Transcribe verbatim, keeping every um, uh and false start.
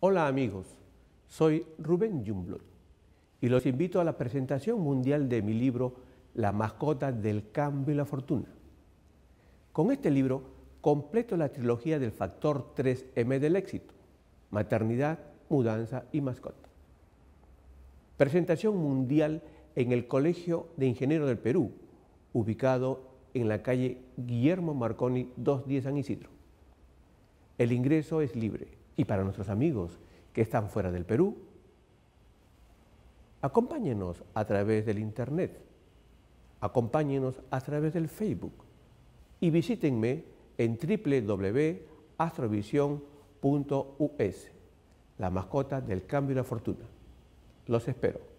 Hola amigos, soy Rubén Jungbluth y los invito a la presentación mundial de mi libro La mascota del cambio y la fortuna. Con este libro completo la trilogía del factor tres eme del éxito, maternidad, mudanza y mascota. Presentación mundial en el Colegio de Ingenieros del Perú, ubicado en la calle Guillermo Marconi doscientos diez San Isidro. El ingreso es libre. Y para nuestros amigos que están fuera del Perú, acompáñenos a través del Internet, acompáñenos a través del Facebook y visítenme en doble u doble u doble u punto astrovision punto u s, la mascota del cambio y la fortuna. Los espero.